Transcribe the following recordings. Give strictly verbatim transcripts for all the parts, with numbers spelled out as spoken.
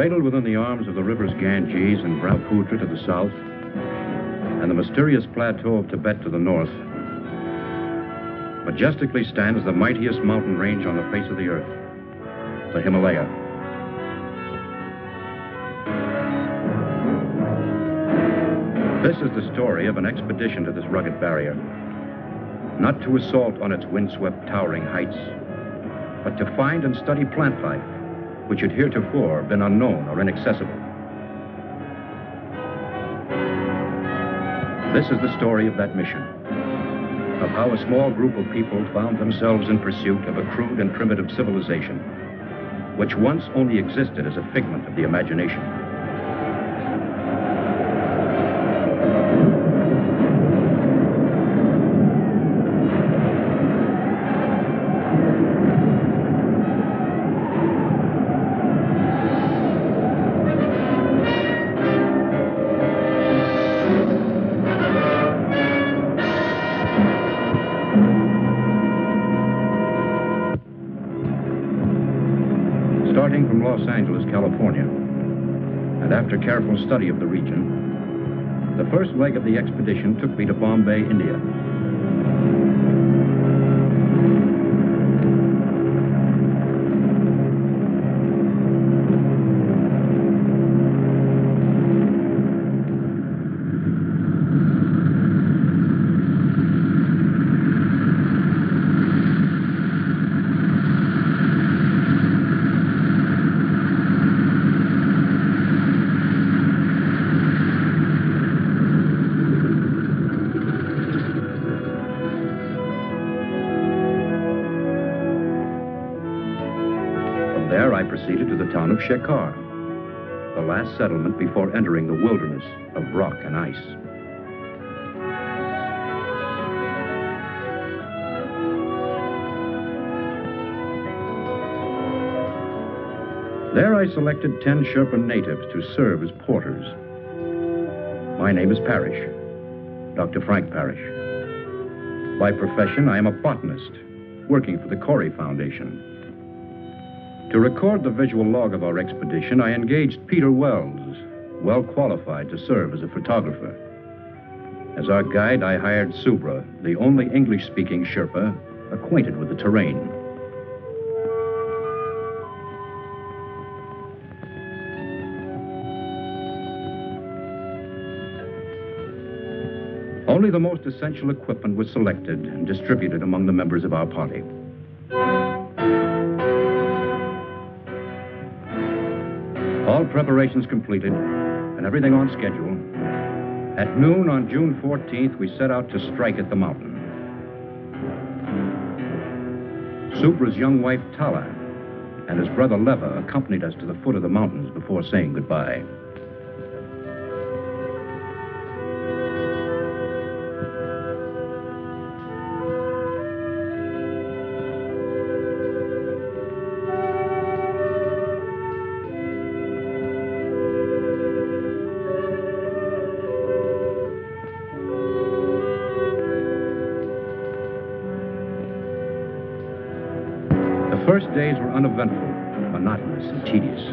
Cradled within the arms of the rivers Ganges and Brahmaputra to the south, and the mysterious plateau of Tibet to the north, majestically stands the mightiest mountain range on the face of the earth, the Himalaya. This is the story of an expedition to this rugged barrier, not to assault on its windswept towering heights, but to find and study plant life, which had heretofore been unknown or inaccessible. This is the story of that mission, of how a small group of people found themselves in pursuit of a crude and primitive civilization, which once only existed as a figment of the imagination. Los Angeles, California, and after careful study of the region, the first leg of the expedition took me to Bombay, India. Town of Shekhar, the last settlement before entering the wilderness of rock and ice. There I selected ten Sherpa natives to serve as porters. My name is Parrish, Doctor Frank Parrish. By profession, I am a botanist, working for the Corey Foundation. To record the visual log of our expedition, I engaged Peter Wells, well qualified to serve as a photographer. As our guide, I hired Subra, the only English-speaking Sherpa acquainted with the terrain. Only the most essential equipment was selected and distributed among the members of our party. All preparations completed and everything on schedule, at noon on June fourteenth, we set out to strike at the mountain. Subra's young wife, Tara, and his brother, Leva, accompanied us to the foot of the mountains before saying goodbye. The first days were uneventful, monotonous, and tedious.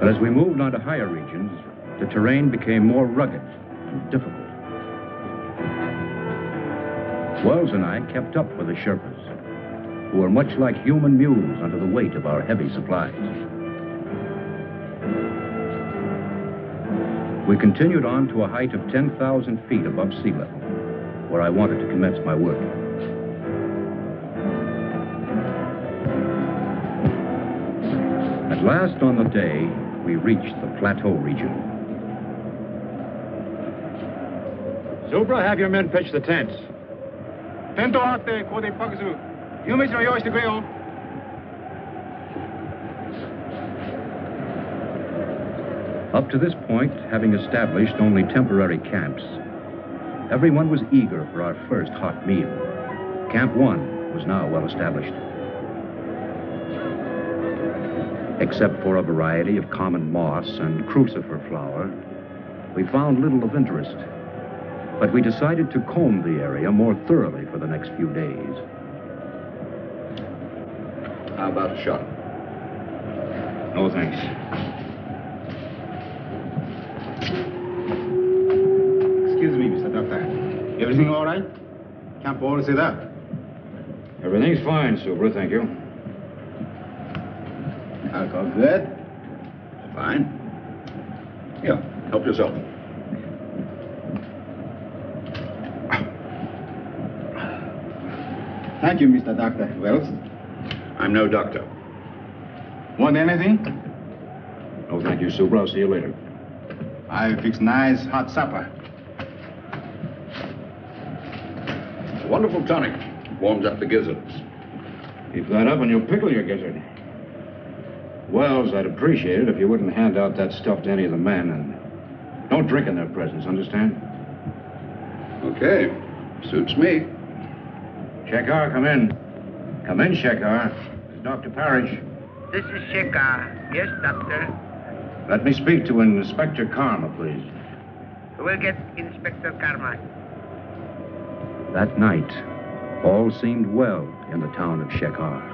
But as we moved on to higher regions, the terrain became more rugged and difficult. Wells and I kept up with the Sherpas, who were much like human mules under the weight of our heavy supplies. We continued on to a height of ten thousand feet above sea level, where I wanted to commence my work. At last on the day, we reached the plateau region. Subra, have your men pitch the tents. Up to this point, having established only temporary camps, everyone was eager for our first hot meal. Camp one was now well established. Except for a variety of common moss and crucifer flower, we found little of interest. But we decided to comb the area more thoroughly for the next few days. How about shot? No, thanks. Excuse me, Mister Doctor. Everything all right? Camp all set up? Everything's fine, Subra, thank you. I'll go for that. Fine. Here, help yourself. Thank you, Mister Doctor Wells. I'm no doctor. Want anything? No, thank you, Subra. I'll see you later. I'll fix nice hot supper. It's a wonderful tonic. It warms up the gizzards. Keep that up and you'll pickle your gizzard. Wells, I'd appreciate it if you wouldn't hand out that stuff to any of the men, and don't drink in their presence, understand? Okay. Suits me. Shekhar, come in. Come in, Shekhar. This is Doctor Parrish. This is Shekhar. Yes, Doctor. Let me speak to Inspector Karma, please. We'll get Inspector Karma. That night, all seemed well in the town of Shekhar.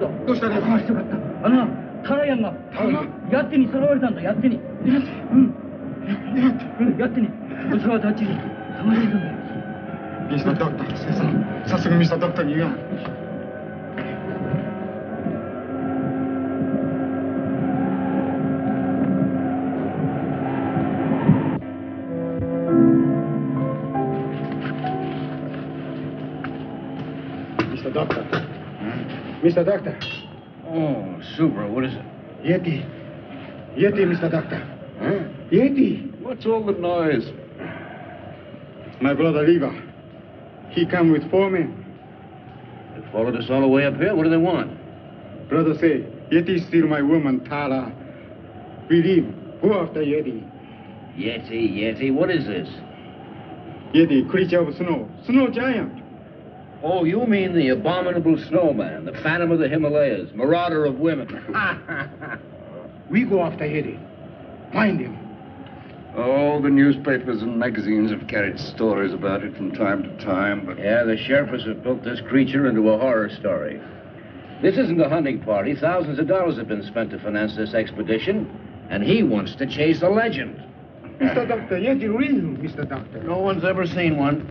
Mister Doctor. Huh? Mister Doctor. Oh, Subra, what is it? Yeti. Yeti, Mister Doctor. Huh? Yeti. What's all the noise? My brother, Leva. He come with four men. They followed us all the way up here? What do they want? Brother say, Yeti steal my woman, Tara. We leave. Go after Yeti. Yeti, Yeti, what is this? Yeti, creature of snow. Snow giant. Oh, you mean the abominable snowman, the phantom of the Himalayas, marauder of women. We go after Yeti. Find him. All the newspapers and magazines have carried stories about it from time to time, but... Yeah, the Sherpas have built this creature into a horror story. This isn't a hunting party. Thousands of dollars have been spent to finance this expedition, and he wants to chase the legend. Mister Doctor, Yeti real, Mister Doctor. No one's ever seen one.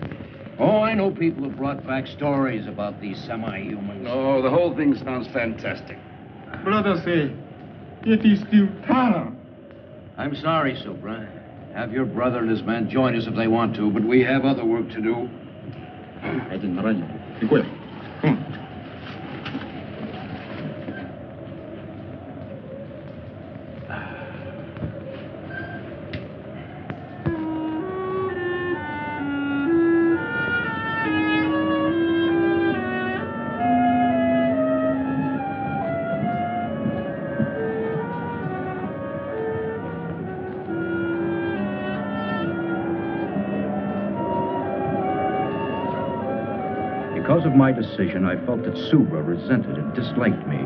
Oh, I know people have brought back stories about these semi-humans. Oh, the whole thing sounds fantastic. Brother say, it is still Tara. I'm sorry, Subra. Have your brother and his men join us if they want to, but we have other work to do. I didn't run. Because of my decision, I felt that Subra resented and disliked me.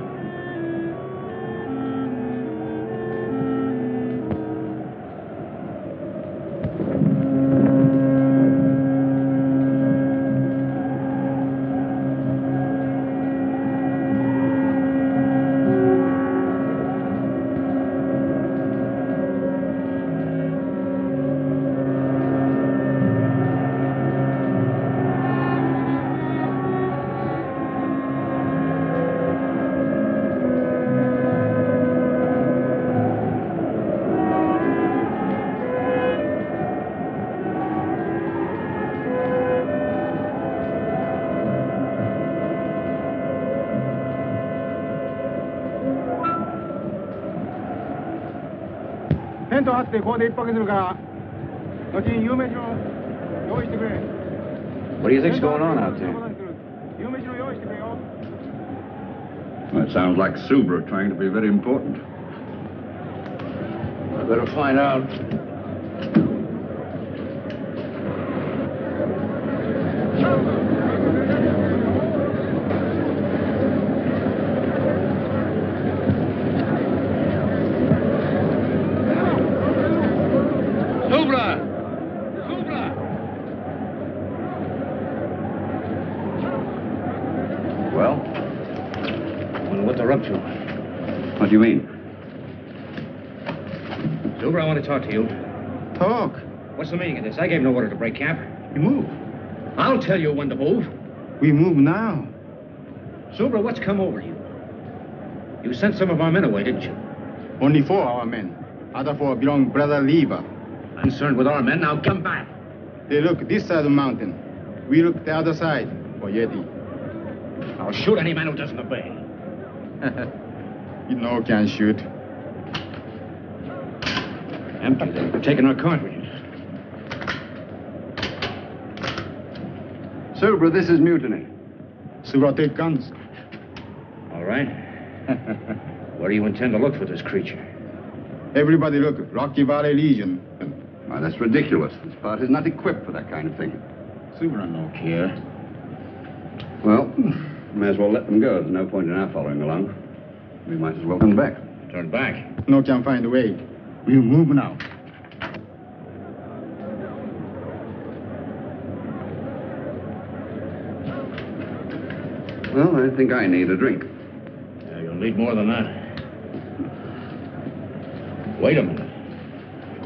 What do you think's going on out there? Well, it sounds like Subra trying to be very important. I better find out. What do you mean? Subra, I want to talk to you. Talk? What's the meaning of this? I gave no order to break camp. You move. I'll tell you when to move. We move now. Subra, what's come over you? You sent some of our men away, didn't you? Only four of our men. Other four belong brother Leva. Concerned with our men, now come back. They look this side of the mountain. We look the other side for Yeti. I'll shoot any man who doesn't obey. You know, can't shoot. Empty. They're taking our cartridges. Subra, this is mutiny. Subra, take guns. All right. Where do you intend to look for this creature? Everybody look. Rocky Valley Legion. Why, that's ridiculous. This part is not equipped for that kind of thing. Subra, no care. Well, may as well let them go. There's no point in our following along. We might as well turn back. Turn back? No, can't find a way. We'll move now. Well, I think I need a drink. Yeah, you'll need more than that. Wait a minute.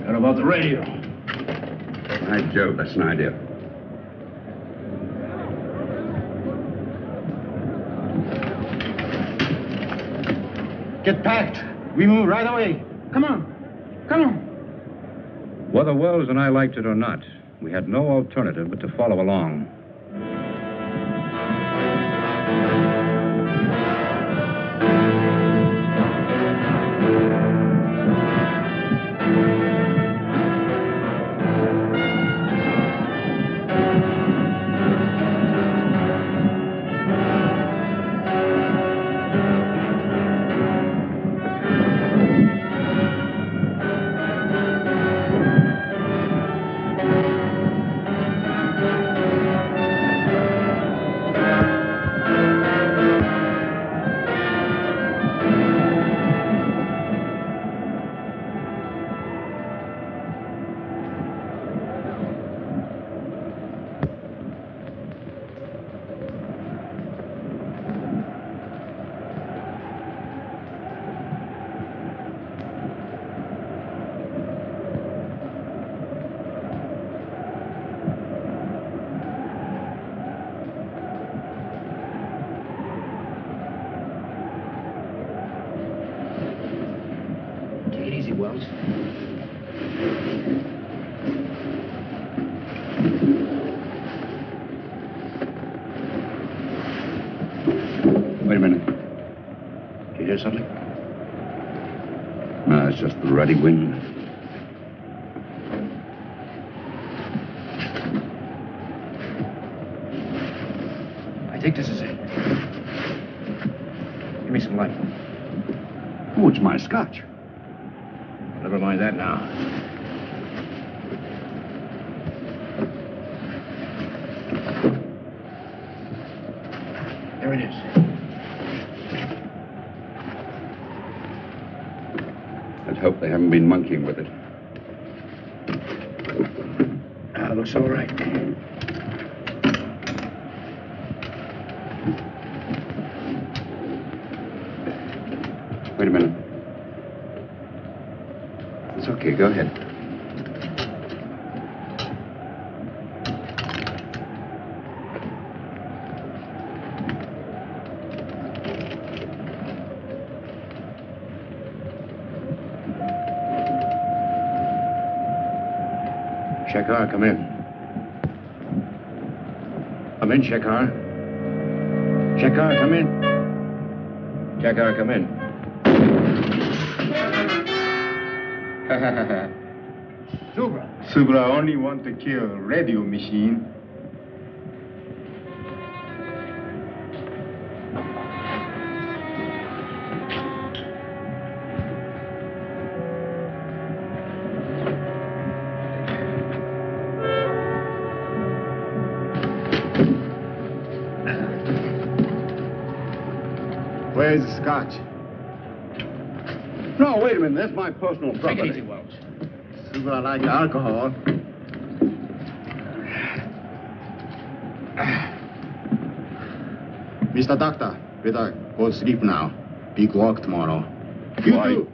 What about the radio? By Jove, that's an idea. Get packed. We move right away. Come on. Come on. Whether Wells and I liked it or not, we had no alternative but to follow along. Wind. I think this is it. Give me some light. Oh, it's my scotch. Never mind that now. Here it is. Let's hope they haven't been monkeying with it. That looks all right. Wait a minute. It's okay, go ahead. Shekhar, come in. Come in, Shekhar. Shekhar, come in. Shekhar, come in. Subra. Subra only want to kill radio machine. Where's the scotch? No, wait a minute. That's my personal property. Take it easy, Welch. This is what I like, alcohol. Mister Doctor, better go sleep now. Big work tomorrow. You Why? too.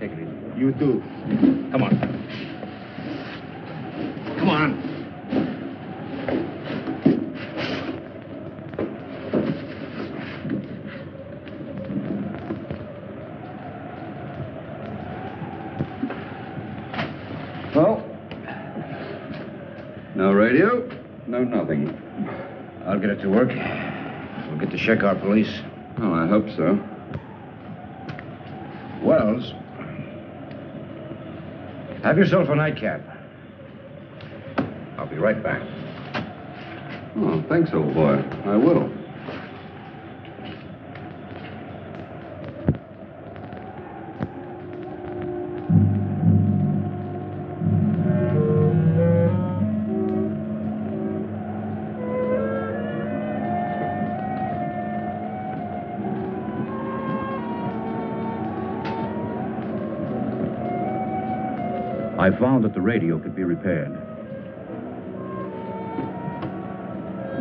Take it easy. You too. Come on. Come on. I'll get it to work. We'll get to Shekhar police. Oh, I hope so. Wells, have yourself a nightcap. I'll be right back. Oh, thanks, old boy. I will. I found that the radio could be repaired.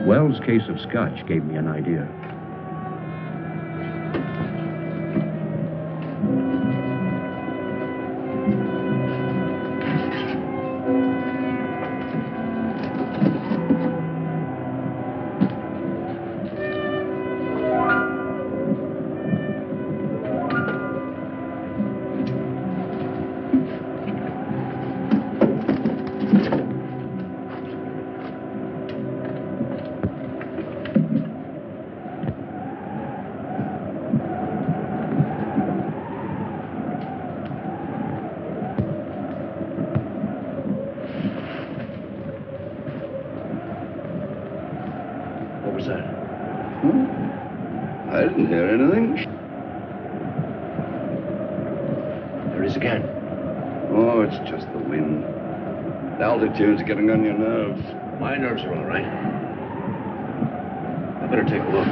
Wells' case of scotch gave me an idea. Altitude's getting on your nerves. My nerves are all right. I better take a look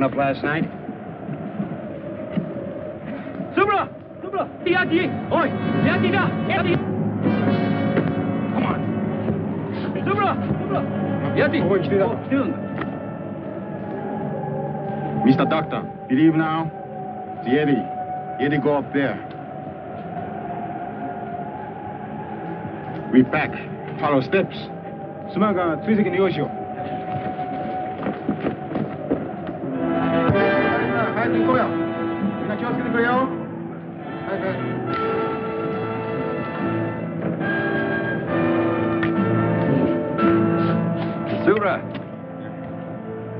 up last night. Subra! Subra! Yeti! Oi! Yeti da! Yeti! Come on! Subra! Subra! Yeti! Oh, Mister Doctor, believe now? It's Yeti. Yeti go up there. We back. Follow steps. Sumaga, three seconds, Yoshio.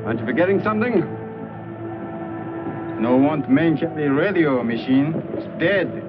Aren't you forgetting something? No one mentioned the radio machine. It's dead.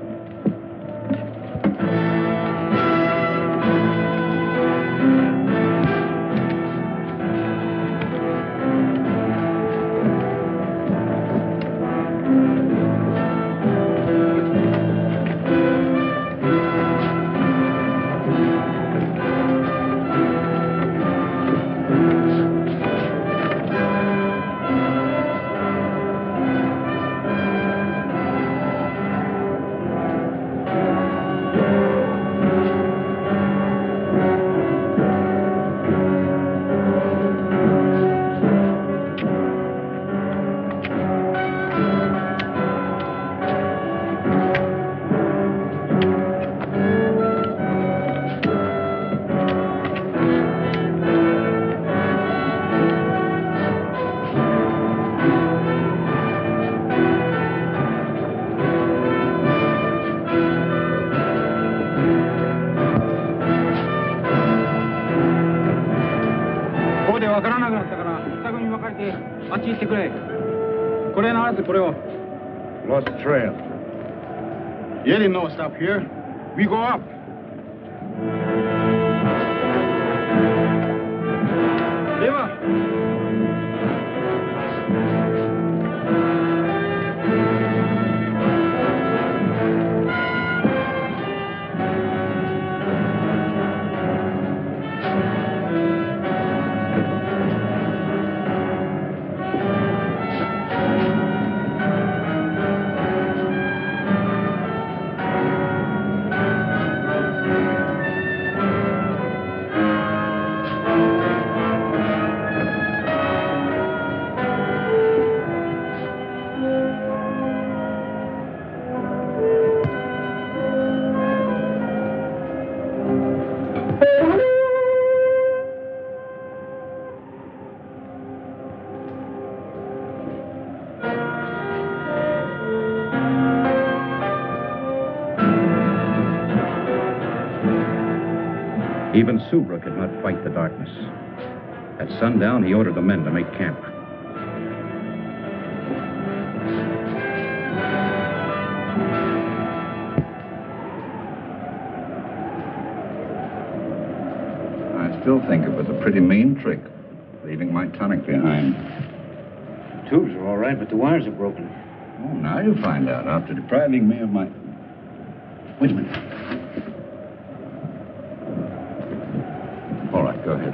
Lost trail. Yeti knows up here. We go up. Leva. Even Subra could not fight the darkness. At sundown, he ordered the men to make camp. I still think it was a pretty mean trick, leaving my tonic behind. The tubes are all right, but the wires are broken. Oh, now you find out after depriving me of my... Wait a minute. Go ahead.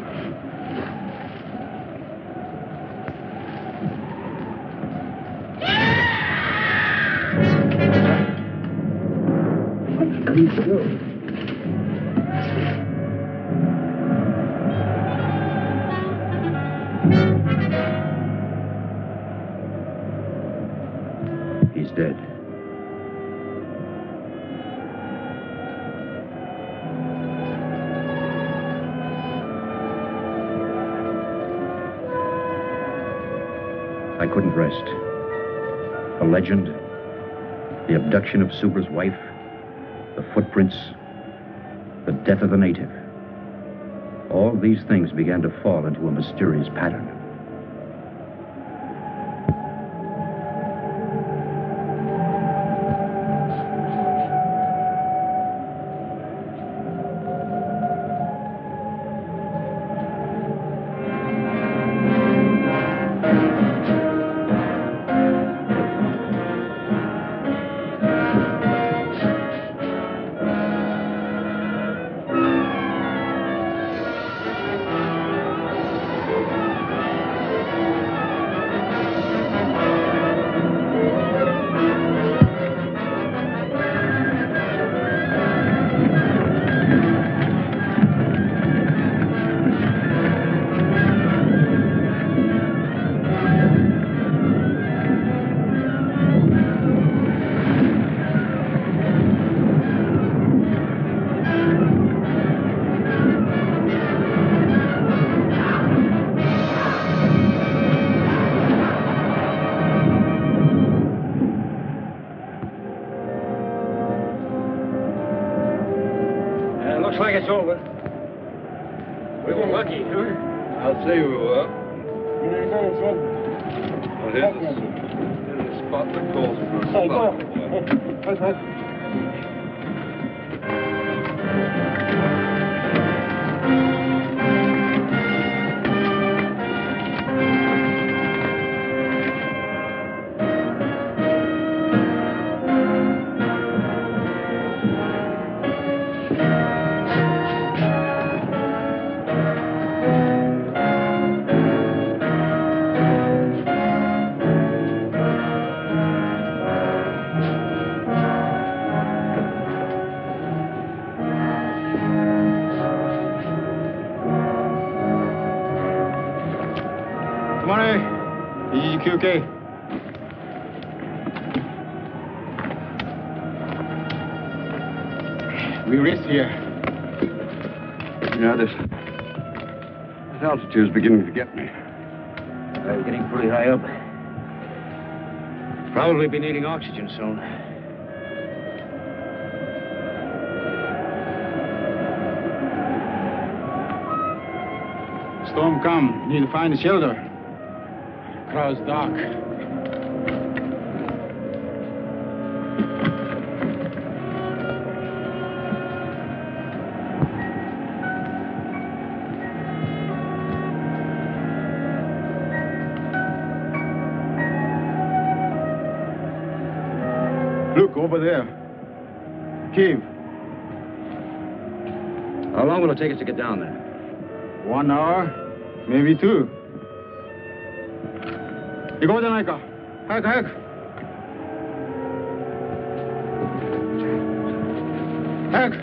What did he do? He's dead. I couldn't rest. The legend, the abduction of Subra's wife, the footprints, the death of the native. All these things began to fall into a mysterious pattern. There's a, there's a spot that calls for a spot. Yeah. Okay. We rest here. You know, this, this altitude's beginning to get me. I'm getting pretty high up. Probably be needing oxygen soon. Storm come. Need to find a shelter. Crowd's dark. Look over there. Cave. How long will it take us to get down there? One hour, maybe two. You go, Janaika. Hack, hack. Hack.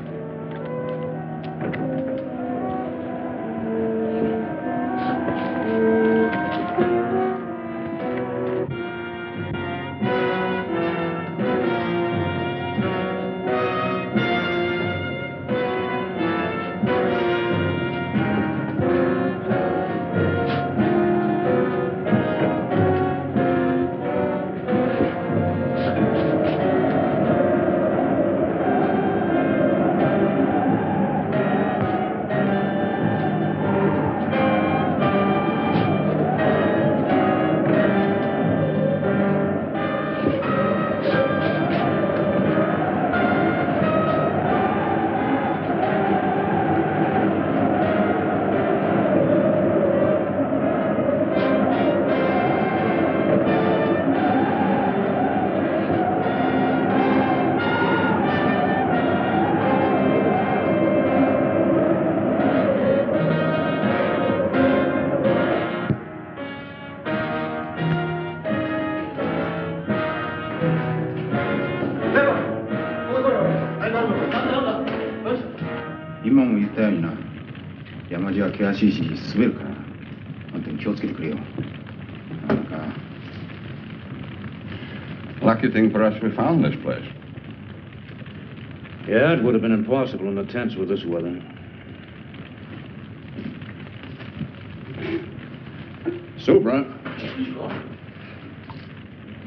Lucky thing for us we found this place. Yeah, it would have been impossible in the tents with this weather. Subra.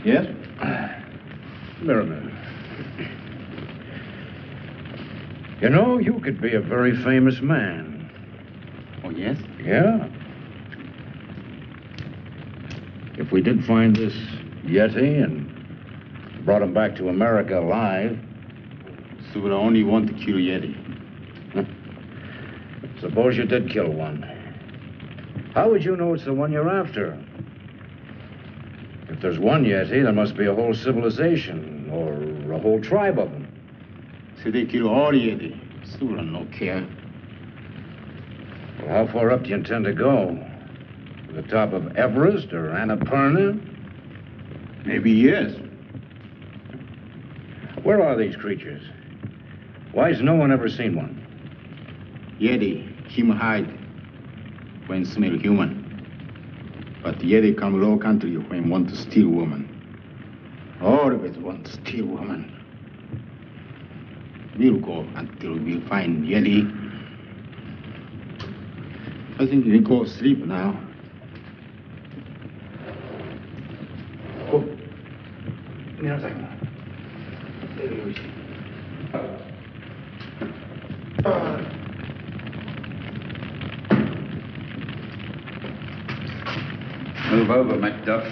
Yes? Wait a minute. You know, you could be a very famous man. Oh, yes? Yeah. If we did find this Yeti and brought him back to America alive... So would I only want to kill Yeti? Suppose you did kill one. How would you know it's the one you're after? If there's one Yeti, there must be a whole civilization or a whole tribe of them. So they kill all Yeti. So I don't care. Well, how far up do you intend to go? To the top of Everest or Annapurna? Maybe yes. Where are these creatures? Why's no one ever seen one? Yeti, him hide when smell human. But Yeti come low country when want to steal woman. Always want to steal woman. We'll go until we find Yeti. I think you can go to sleep now. Oh. Move over, my duff.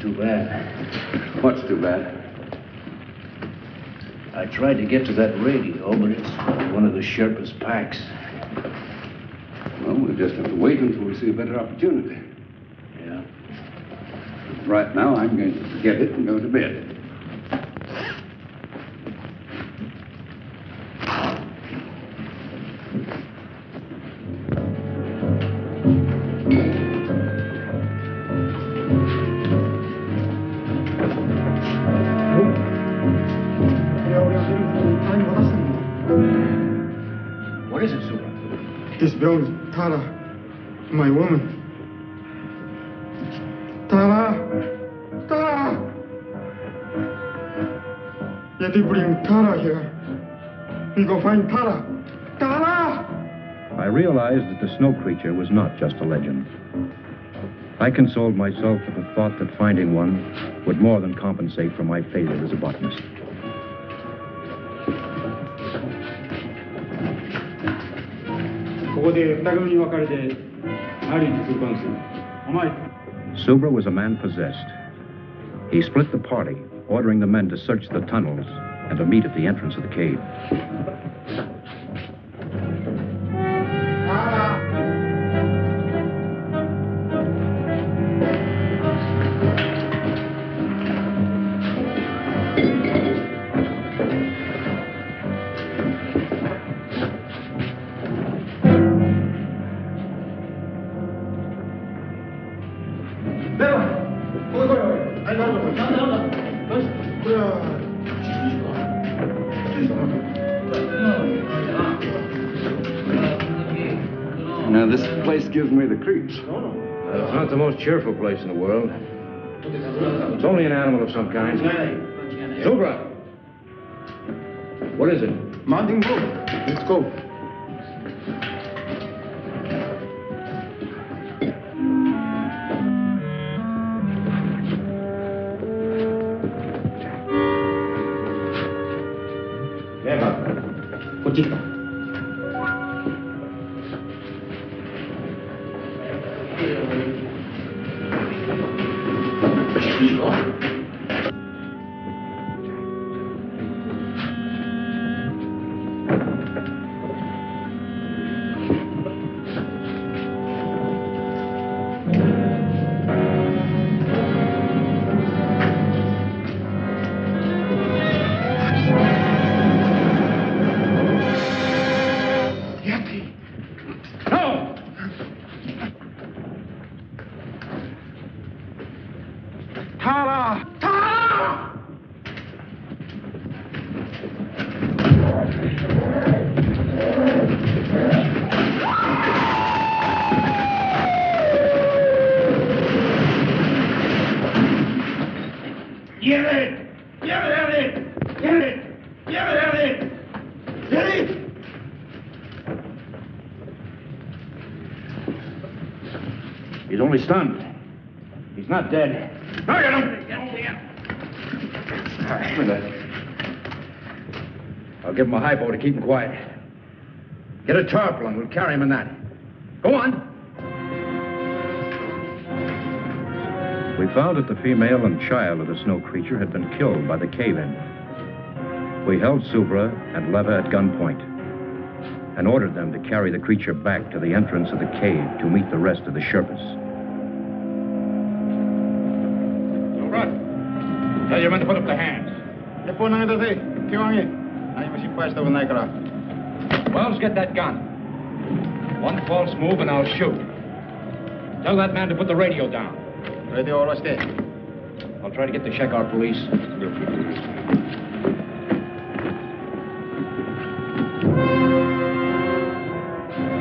It's too bad. What's too bad? I tried to get to that radio, but it's one of the Sherpa's packs. Well, we'll just have to wait until we see a better opportunity. Yeah. Right now, I'm going to forget it and go to bed. Tara, my woman. Tara! Tara! Yeti, bring Tara here. We go find Tara. Tara! I realized that the snow creature was not just a legend. I consoled myself with the thought that finding one would more than compensate for my failure as a botanist. Subra was a man possessed. He split the party, ordering the men to search the tunnels and to meet at the entrance of the cave. It's not the most cheerful place in the world. It's only an animal of some kind. Subra! What is it? Mountain goat. Let's go. Leva. Stunned. He's not dead. No, you don't. Get him. All right, that. I'll give him a hypo to keep him quiet. Get a tarpaulin. We'll carry him in that. Go on. We found that the female and child of the snow creature had been killed by the cave-in. We held Subra and Leva at gunpoint and ordered them to carry the creature back to the entrance of the cave to meet the rest of the Sherpas. Tell your men to put up their hands. Wells, get that gun. One false move and I'll shoot. Tell that man to put the radio down. Radio almost there. I'll try to get the Shekhar police.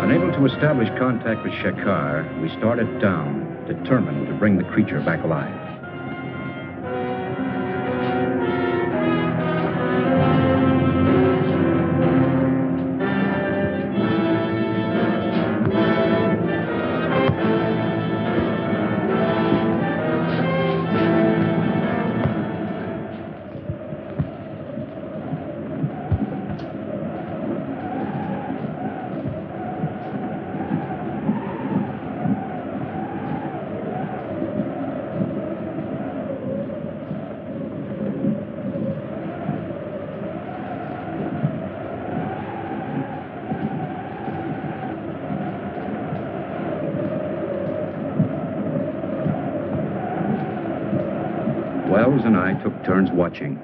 Unable to establish contact with Shekhar, we started down, determined to bring the creature back alive. Wells and I took turns watching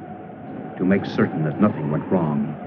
to make certain that nothing went wrong.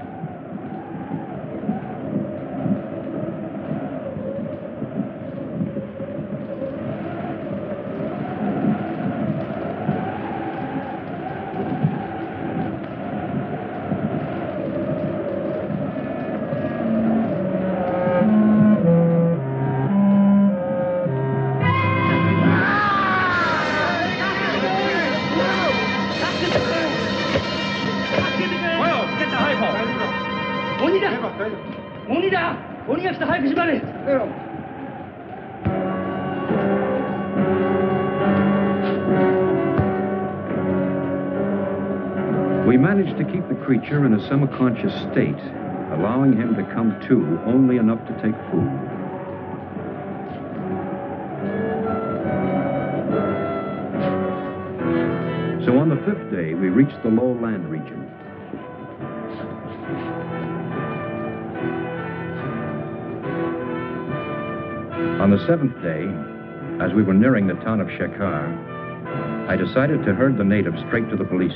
Creature in a semi-conscious state, allowing him to come to only enough to take food. So on the fifth day, we reached the lowland region. On the seventh day, as we were nearing the town of Shekhar, I decided to herd the natives straight to the police.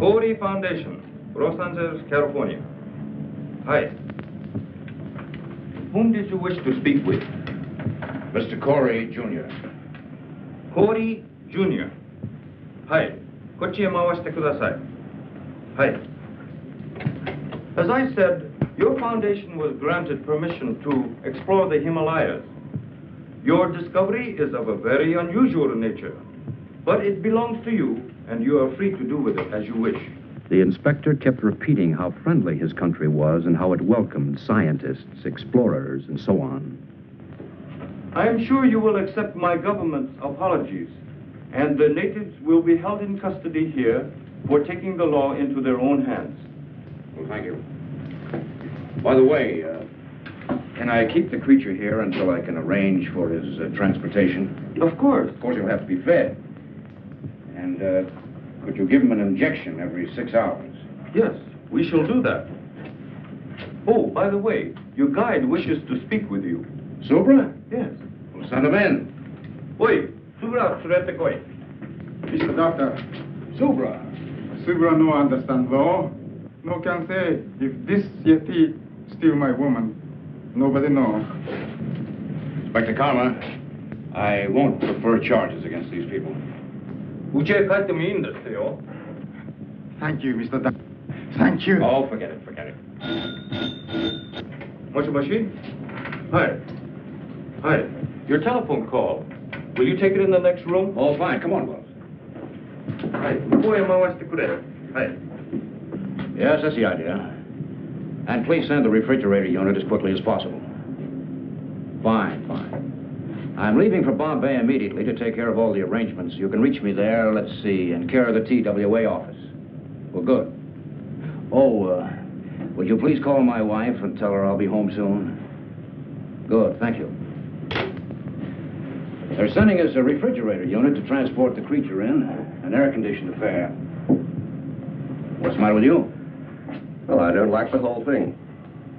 Corey Foundation, Los Angeles, California. Hi. Whom did you wish to speak with? Mister Corey Junior Corey Junior Hi. Kochi emawashite kudasai. Hi. As I said, your foundation was granted permission to explore the Himalayas. Your discovery is of a very unusual nature, but it belongs to you, and you are free to do with it as you wish. The inspector kept repeating how friendly his country was and how it welcomed scientists, explorers, and so on. I am sure you will accept my government's apologies, and the natives will be held in custody here for taking the law into their own hands. Well, thank you. By the way, uh, can I keep the creature here until I can arrange for his uh, transportation? Of course. Of course, he'll have to be fed. And uh, could you give him an injection every six hours? Yes, we shall do that. Oh, by the way, your guide wishes to speak with you. Subra? Yes. Well, send him in. Oi, Subra, surete koi. Mister Doctor, Subra. Subra no understand law. No can say if this Yeti steal my woman. Nobody know. Inspector Karma, I won't prefer charges against these people. Thank you, Mister Dunbar. Thank you. Oh, forget it, forget it. Moshimashi? Hi. Hi. Your telephone call. Will you take it in the next room? Oh, fine. Come on, Wells. Hi. Hi. Yes, that's the idea. And please send the refrigerator unit as quickly as possible. Fine, fine. I'm leaving for Bombay immediately to take care of all the arrangements. You can reach me there, let's see, and care of the T W A office. Well, good. Oh, uh, would you please call my wife and tell her I'll be home soon? Good, thank you. They're sending us a refrigerator unit to transport the creature in, an air-conditioned affair. What's the matter with you? Well, I don't like the whole thing.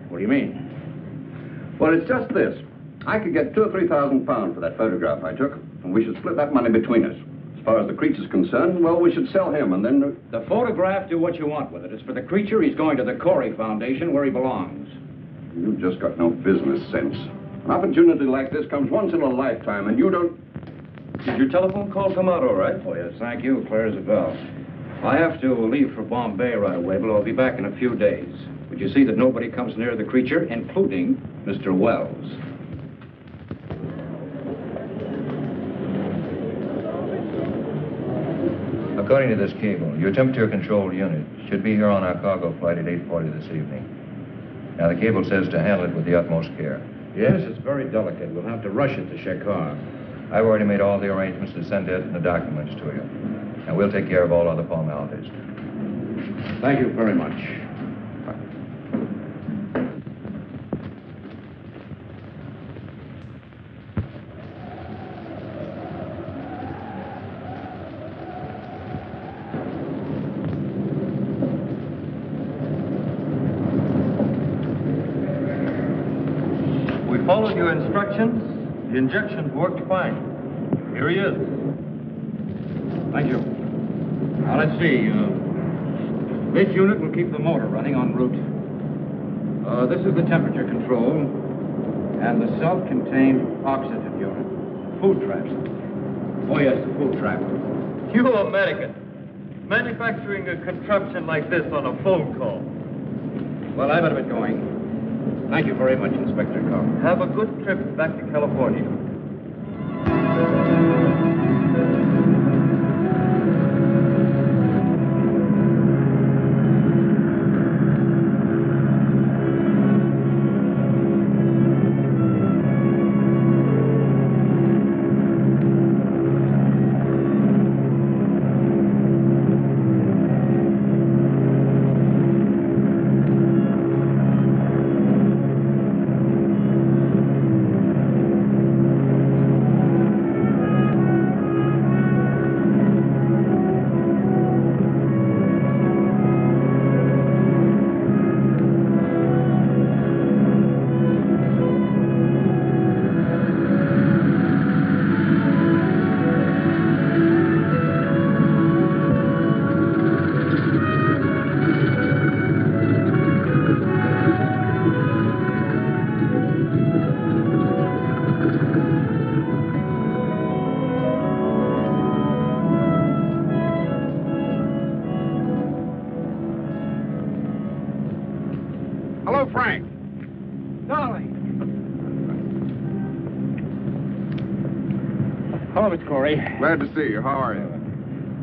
What do you mean? Well, it's just this. I could get two or three thousand pounds for that photograph I took, and we should split that money between us. As far as the creature's concerned, well, we should sell him, and then... The photograph, do what you want with it. It's for the creature, he's going to the Corey Foundation, where he belongs. You've just got no business sense. An opportunity like this comes once in a lifetime, and you don't... Did your telephone call come out all right? Oh, yes, thank you, clear as a bell. I have to leave for Bombay right away, but I'll be back in a few days. Would you see that nobody comes near the creature, including Mister Wells? According to this cable, your temperature-controlled unit should be here on our cargo flight at eight forty this evening. Now, the cable says to handle it with the utmost care. Yes, it's very delicate. We'll have to rush it to Shekhar. I've already made all the arrangements to send it and the documents to you. And we'll take care of all other formalities. Thank you very much. followed your instructions. The injections worked fine. Here he is. Thank you. Now, let's see. Uh, this unit will keep the motor running en route. Uh, this is the temperature control and the self-contained oxygen unit. Food traps. Oh, yes, the food trap. You American, manufacturing a contraption like this on a phone call. Well, I better be going. Thank you very much, Inspector Karma. Have a good trip back to California. Glad to see you. How are you?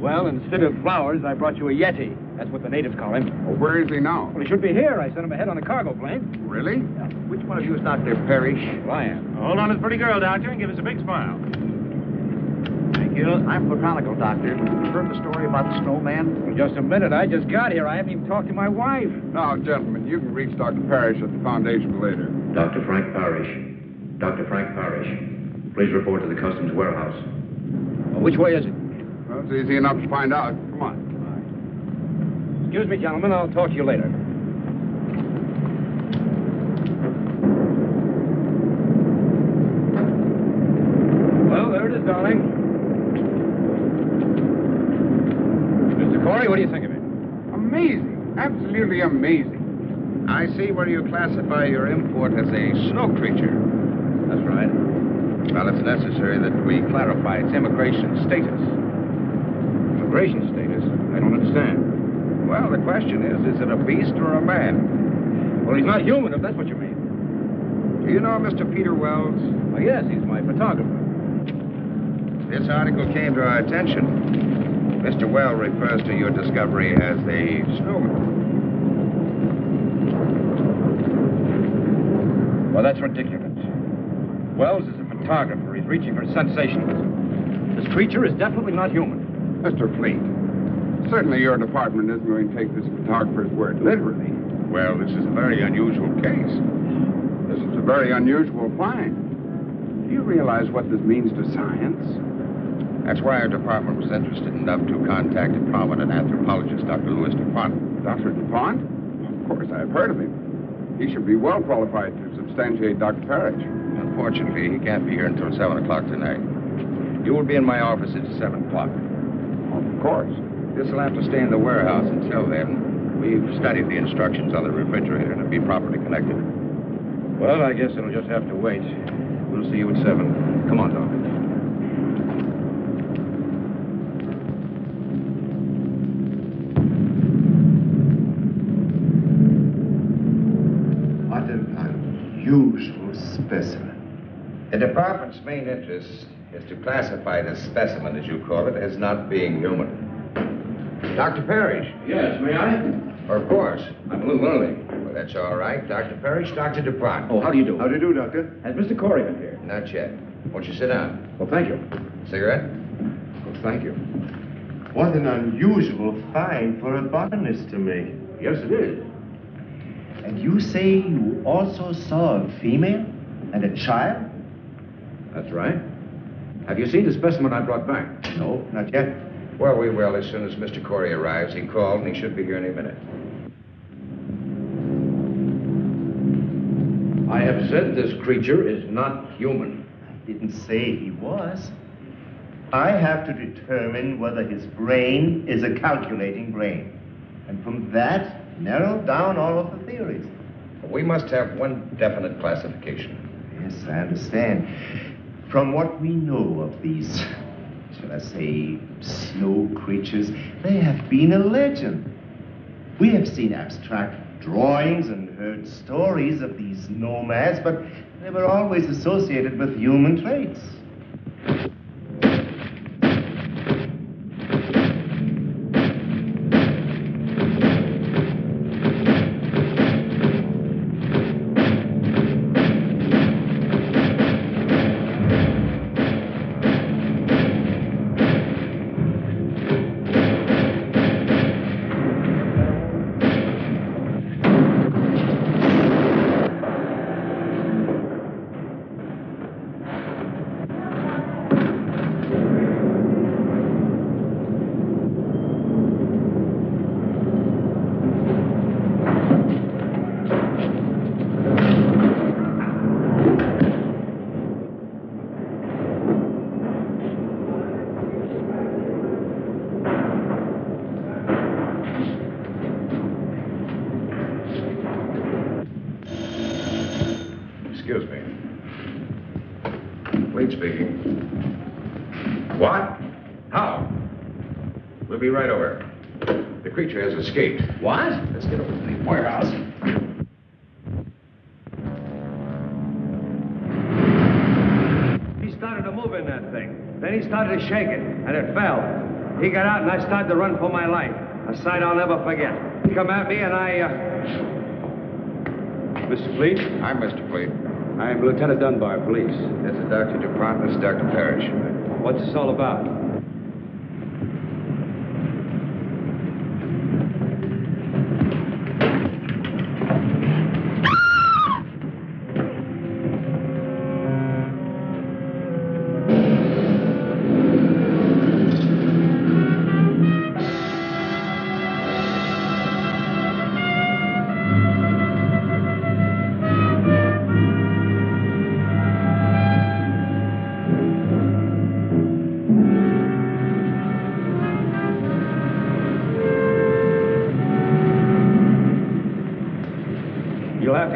Well, instead of flowers, I brought you a Yeti. That's what the natives call him. Well, where is he now? Well, he should be here. I sent him ahead on a cargo plane. Really? Yeah. Which one of you is Doctor Parrish? Well, I am. Hold on to the pretty girl, Doctor, and give us a big smile. Thank you. I'm Botanical, Doctor. You've heard the story about the snowman? Well, just a minute. I just got here. I haven't even talked to my wife. Now, gentlemen, you can reach Doctor Parrish at the Foundation later. Doctor Frank Parrish. Doctor Frank Parrish. Please report to the Customs Warehouse. Which way is it? Well, it's easy enough to find out. Come on. Excuse me, gentlemen. I'll talk to you later. Well, there it is, darling. Mister Corey, what do you think of it? Amazing. Absolutely amazing. I see where you classify your import as a snow creature. That's right. Well, it's necessary that we clarify its immigration status. Immigration status? I don't understand. Well, the question is, is it a beast or a man? Well, he's not human, if that's what you mean. Do you know Mister Peter Wells? Oh, yes, he's my photographer. This article came to our attention. Mister Wells refers to your discovery as a snowman. Well, that's ridiculous. Wells is a photographer. He's reaching for sensationalism. This creature is definitely not human. Mister Fleet, certainly your department isn't going to take this photographer's word literally. Well, this is a very unusual case. This is a very unusual find. Do you realize what this means to science? That's why our department was interested enough to contact a prominent anthropologist, Doctor Louis DuPont. Doctor DuPont? Of course, I've heard of him. He should be well qualified to substantiate Doctor Parrish. Unfortunately, he can't be here until seven o'clock tonight. You will be in my office at seven o'clock. Of course. This will have to stay in the warehouse until then. We've studied the instructions on the refrigerator to be properly connected. Well, I guess it'll just have to wait. We'll see you at seven. Come on, Doctor. What an unusual specimen. The department's main interest is to classify this specimen, as you call it, as not being human. Doctor Parrish. Yes, may I? Of course. I'm a little early. Well, that's all right. Doctor Parrish, Doctor DuPont. Oh, how do you do? How do you do, Doctor? Has Mister Corey been here? Not yet. Won't you sit down? Well, thank you. Cigarette? Well, thank you. What an unusual find for a botanist to make. Yes, it is. And you say you also saw a female and a child? That's right. Have you seen the specimen I brought back? No, not yet. Well, we will as soon as Mister Corey arrives. He called, and he should be here any minute. I have said this creature is not human. I didn't say he was. I have to determine whether his brain is a calculating brain. And from that, narrow down all of the theories. We must have one definite classification. Yes, I understand. From what we know of these, shall I say, snow creatures, they have been a legend. We have seen abstract drawings and heard stories of these nomads, but they were always associated with human traits. Be right over. The creature has escaped. What? Let's get over to the warehouse. He started to move in that thing. Then he started to shake it, and it fell. He got out, and I started to run for my life. A sight I'll never forget. He come at me, and I... Uh... Mister Fleet? I'm Mister Fleet. I'm Lieutenant Dunbar, police. This is Doctor DuPont, and this is Doctor Parrish. What's this all about?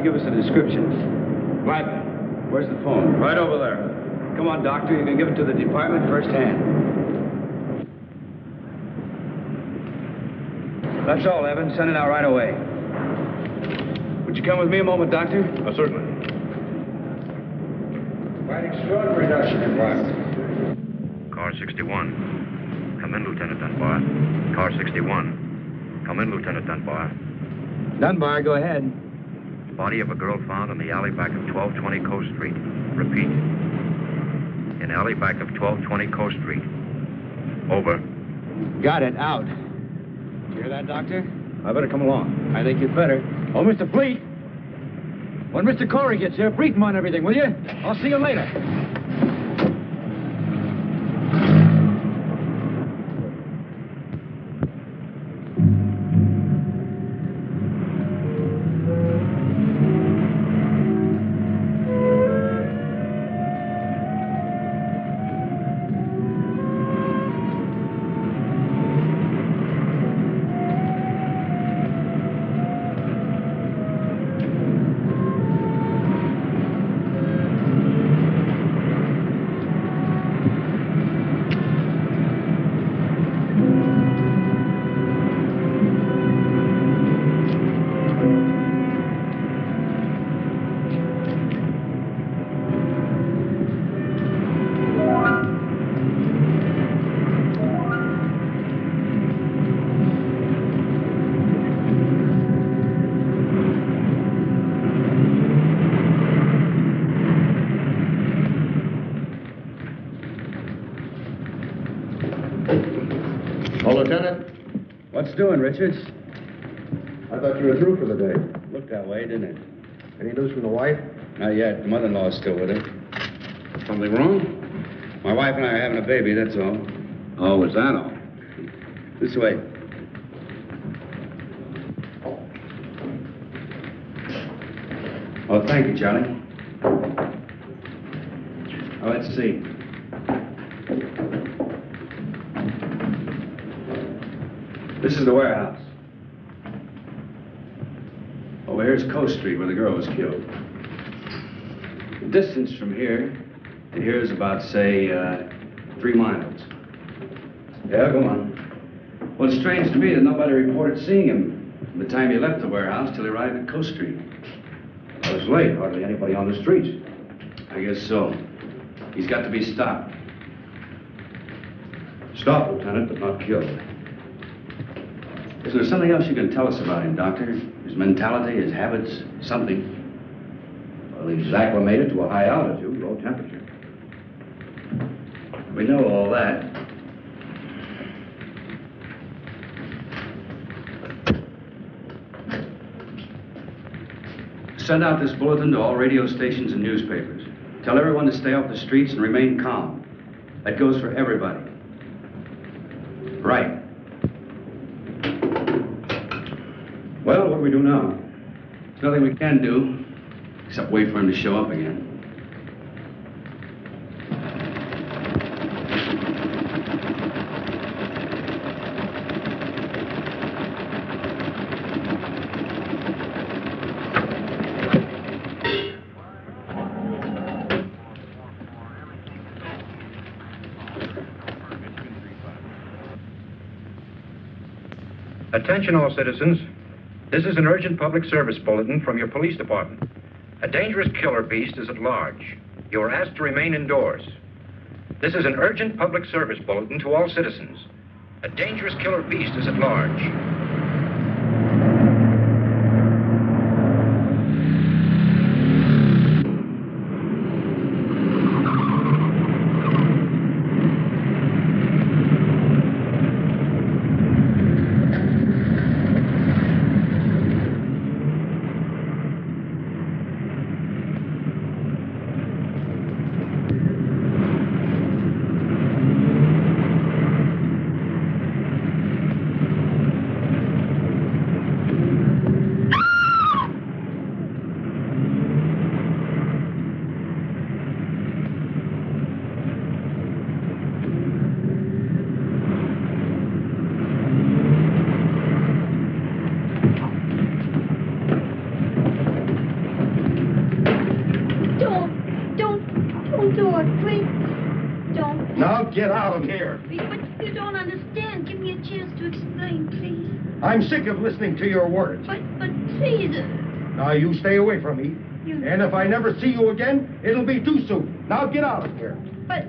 Give us a description. What? Where's the phone? Right over there. Come on, doctor. You can give it to the department firsthand. That's all, Evan. Send it out right away. Would you come with me a moment, doctor? Oh, certainly. Quite extraordinary, Doctor Dunbar. Car sixty-one. Come in, Lieutenant Dunbar. Car sixty-one. Come in, Lieutenant Dunbar. Dunbar, go ahead. Body of a girl found in the alley back of twelve twenty Coast Street. Repeat. In alley back of twelve twenty Coast Street. Over. Got it. Out. You hear that, doctor? I better come along. I think you'd better. Oh, Mister Fleet. When Mister Corey gets here, brief him on everything, will you? I'll see you later. Doing, Richards? I thought you were through for the day. Looked that way, didn't it? Any news from the wife? Not yet. The mother-in-law is still with her. Something wrong? My wife and I are having a baby, that's all. Oh, is that all? This way. Oh, thank you, Charlie. Oh, let's see. This is the warehouse. Over here is Coast Street, where the girl was killed. The distance from here to here is about, say, uh, three miles. Yeah, go on. Well, it's strange to me that nobody reported seeing him from the time he left the warehouse till he arrived at Coast Street. Well, it was late. Hardly anybody on the streets. I guess so. He's got to be stopped. Stopped, Lieutenant, but not killed. Is there something else you can tell us about him, Doctor? His mentality, his habits, something. Well, he's acclimated to a high altitude, low temperature. We know all that. Send out this bulletin to all radio stations and newspapers. Tell everyone to stay off the streets and remain calm. That goes for everybody. Right. Well, what do we do now? There's nothing we can do, except wait for him to show up again. Attention all citizens, this is an urgent public service bulletin from your police department. A dangerous killer beast is at large. You are asked to remain indoors. This is an urgent public service bulletin to all citizens. A dangerous killer beast is at large. I'm sick of listening to your words. But, but please. Now you stay away from me. You... And if I never see you again, it'll be too soon. Now get out of here. But.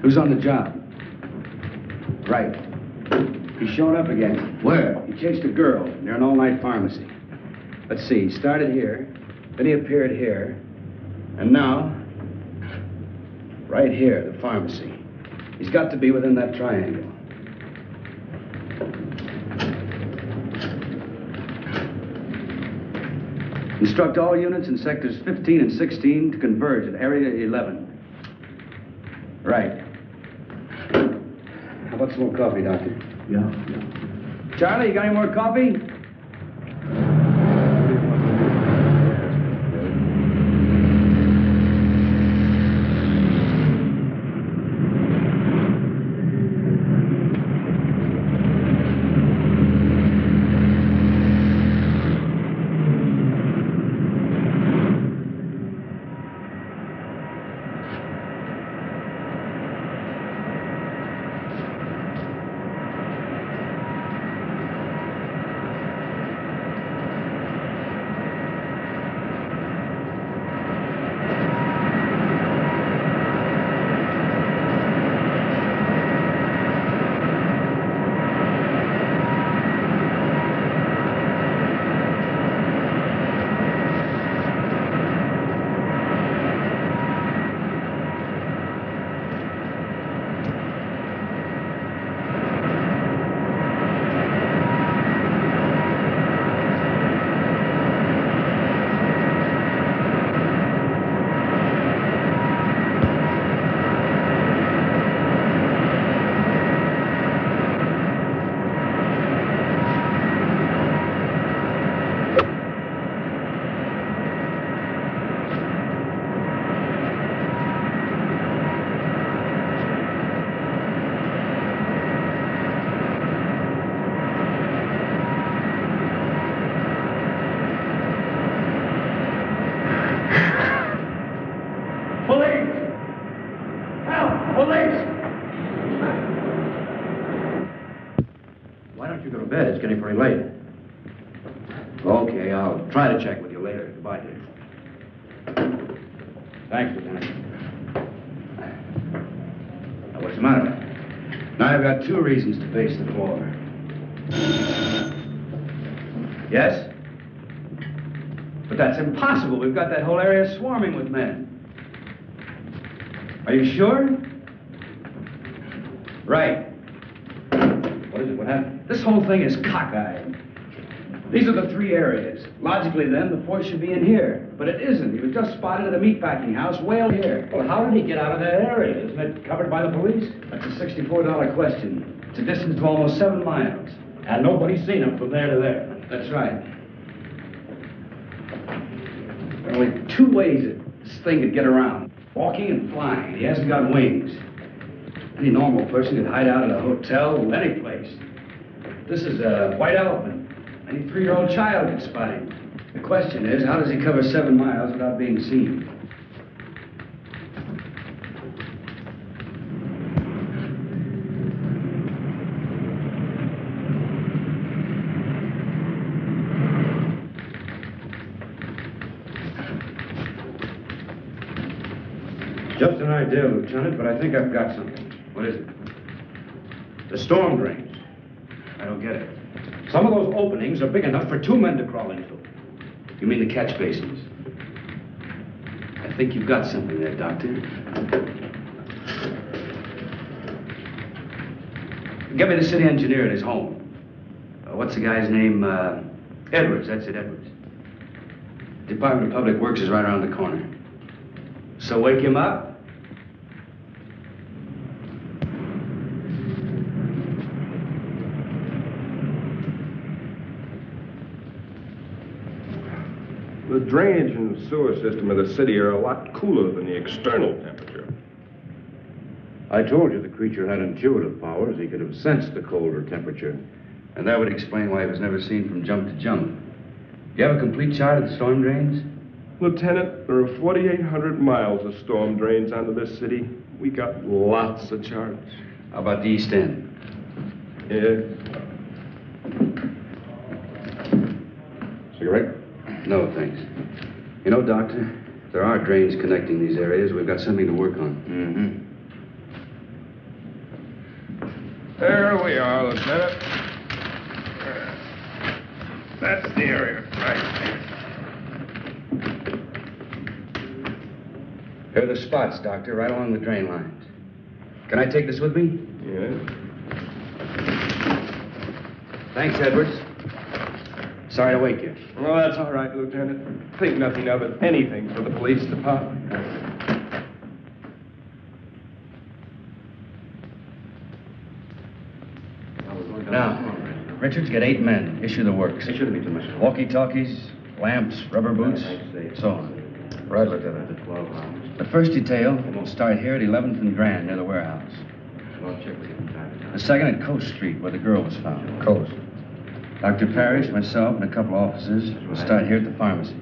Who's on the job? Right. He showed up again. Where? He chased a girl near an all-night pharmacy. Let's see, he started here, then he appeared here, and now, right here, the pharmacy. He's got to be within that triangle. Instruct all units in sectors fifteen and sixteen to converge at area eleven. Right. What's a little coffee, Doctor? Yeah, yeah. Charlie, you got any more coffee? anything late. Okay, I'll try to check with you later. Goodbye, dear. Thanks, Lieutenant. Now, what's the matter? Now, I've got two reasons to face the floor. Yes? But that's impossible. We've got that whole area swarming with men. Are you sure? Right. What is it? What happened? This whole thing is cockeyed. These are the three areas. Logically, then, the force should be in here. But it isn't. He was just spotted at a meatpacking house way here. Well, how did he get out of that area? Isn't it covered by the police? That's a sixty-four dollar question. It's a distance of almost seven miles. And nobody's seen him from there to there. That's right. There are only two ways that this thing could get around. Walking and flying. He hasn't got wings. Any normal person could hide out at a hotel, any place. This is a white elephant. Any three-year-old child could spot him. The question is, how does he cover seven miles without being seen? Just an idea, Lieutenant, but I think I've got something. What is it? The storm drains. I don't get it. Some of those openings are big enough for two men to crawl into. You mean the catch basins? I think you've got something there, Doctor. Get me the city engineer at his home. Uh, what's the guy's name? Uh, Edwards. That's it, Edwards. Department of Public Works is right around the corner. So wake him up. The drainage and sewer system of the city are a lot cooler than the external temperature. I told you the creature had intuitive powers. He could have sensed the colder temperature. And that would explain why he was never seen from jump to jump. Do you have a complete chart of the storm drains? Lieutenant, there are forty-eight hundred miles of storm drains under this city. We got lots of charts. How about the East End? Yeah. Cigarette? No, thanks. You know, Doctor, if there are drains connecting these areas, we've got something to work on. Mm-hmm. There we are, Lieutenant. That's the area, right? Here are the spots, Doctor, right along the drain lines. Can I take this with me? Yeah. Thanks, Edwards. Sorry to wake you. Well, that's all right, Lieutenant. Think nothing of it. Anything for the police department. Now, Richards, get eight men. Issue the works. It shouldn't be too much. Walkie-talkies, lamps, rubber boots, so on. Right, Lieutenant. The first detail will start here at eleventh and Grand, near the warehouse. The second at Coast Street, where the girl was found. Coast. Doctor Parrish, myself, and a couple of officers will start here at the pharmacy.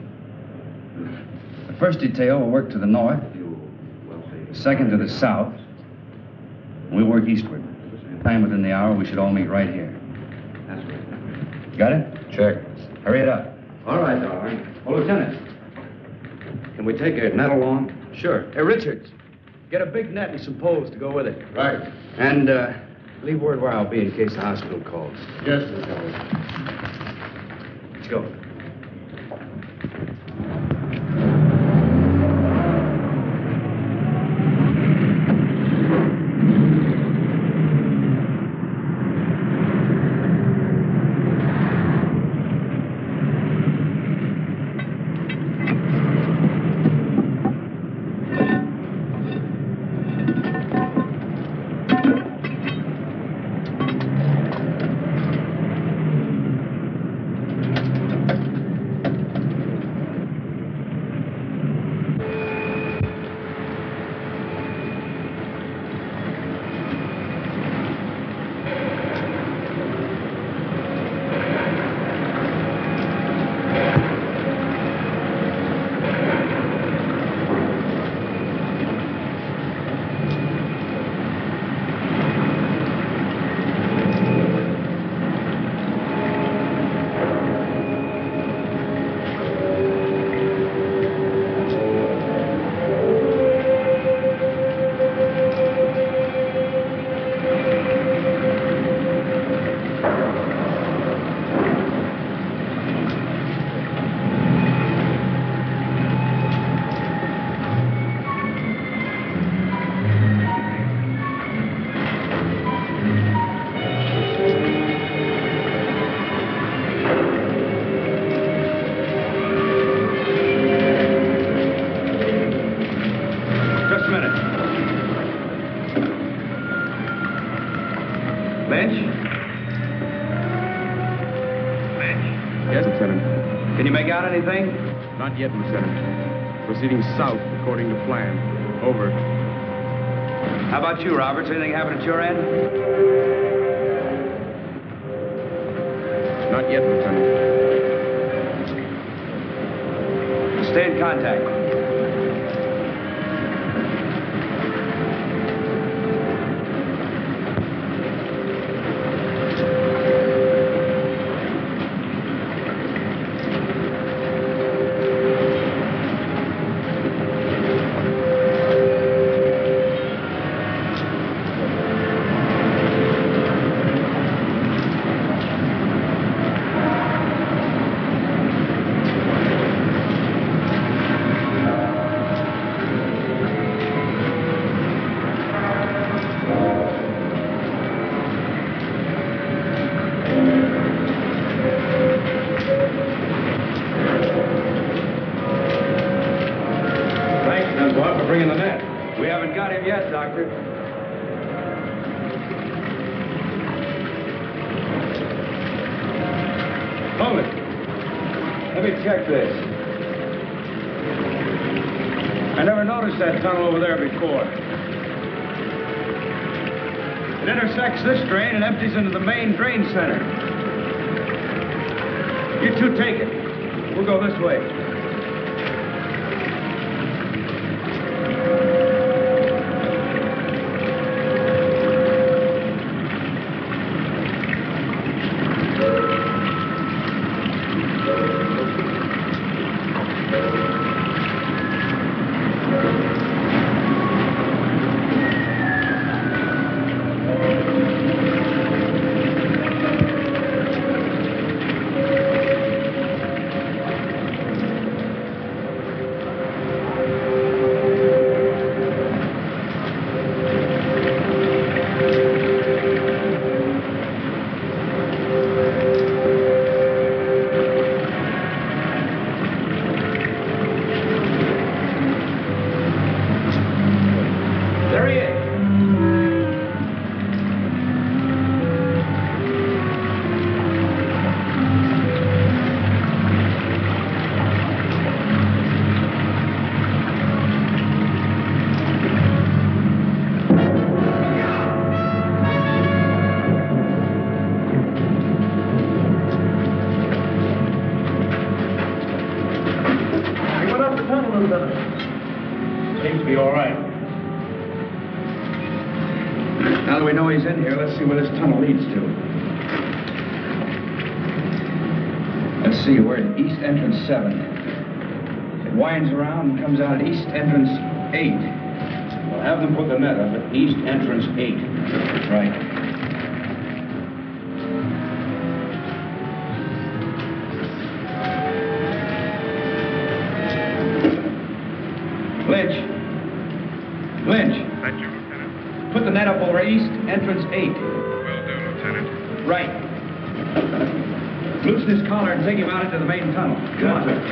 The first detail will work to the north, the second to the south, and we'll work eastward. Time within the hour, we should all meet right here. Got it? Check. Hurry it up. All right, Doctor. Oh, Lieutenant, can we take a net along? Sure. Hey, Richards, get a big net and some poles to go with it. Right. And, uh... leave word where I'll be in case the hospital calls. Yes, sir. Let's go. anything? Not yet, Lieutenant. Proceeding south according to plan. Over. How about you, Roberts? Anything happened at your end? Not yet, Lieutenant. Stay in contact. Into the main drain center. You two take it. We'll go this way. Seven. It winds around and comes out at east entrance eight. Well, have them put the net up at east entrance eight. That's right. Lynch. Lynch. Thank you, Lieutenant. Put the net up over east entrance eight. Will do, Lieutenant. Right. Loosen his collar and take him out into the main tunnel. Come on.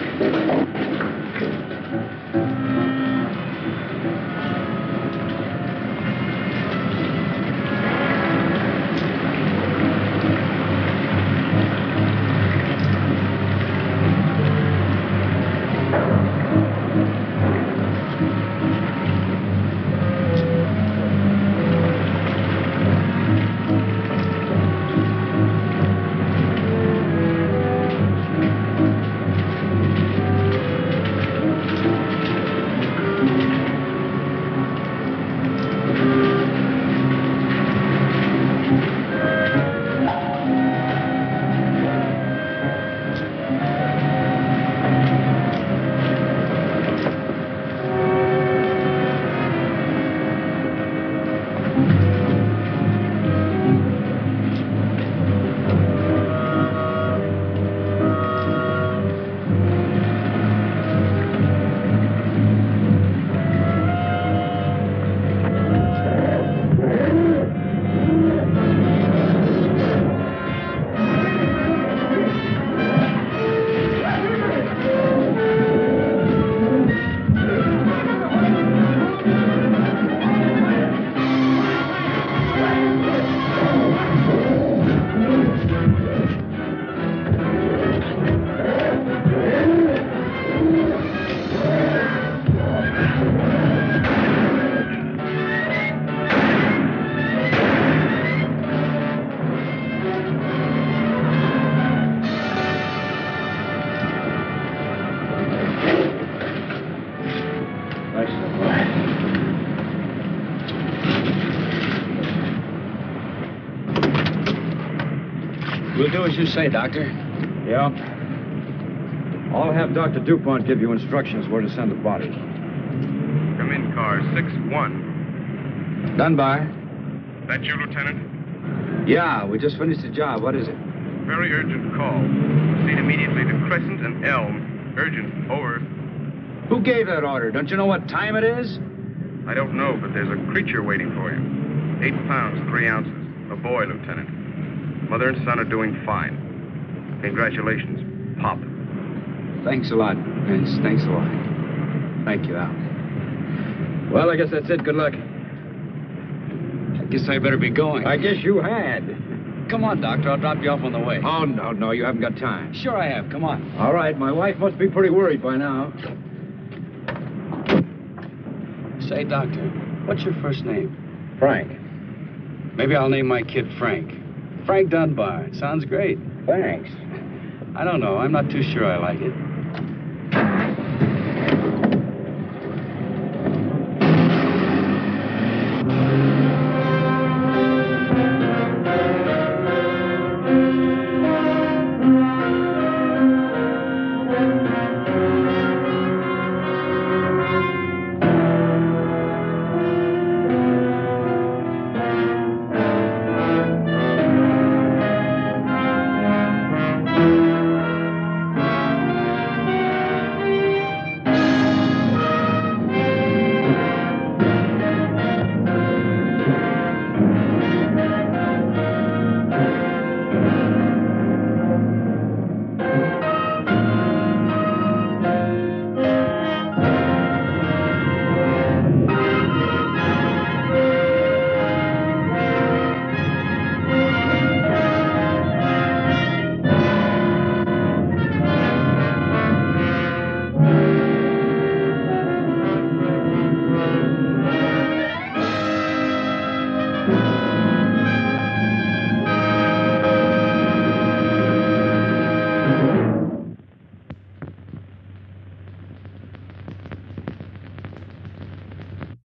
Nice enough. We'll do as you say, Doctor. Yeah. I'll have Doctor DuPont give you instructions where to send the body. Come in, car six one. Dunbar. That you, Lieutenant? Yeah, we just finished the job. What is it? Very urgent call. Proceed immediately to Crescent and Elm. Urgent. Over. Who gave that order? Don't you know what time it is? I don't know, but there's a creature waiting for you. Eight pounds, three ounces. A boy, Lieutenant. Mother and son are doing fine. Congratulations, Pop. Thanks a lot, Vince. Thanks a lot. Thank you, Al. Well, I guess that's it. Good luck. I guess I better be going. I guess you had. Come on, Doctor. I'll drop you off on the way. Oh, no, no. You haven't got time. Sure I have. Come on. All right. My wife must be pretty worried by now. Say, Doctor, what's your first name? Frank. Maybe I'll name my kid Frank. Frank Dunbar. Sounds great. Thanks. I don't know. I'm not too sure I like it.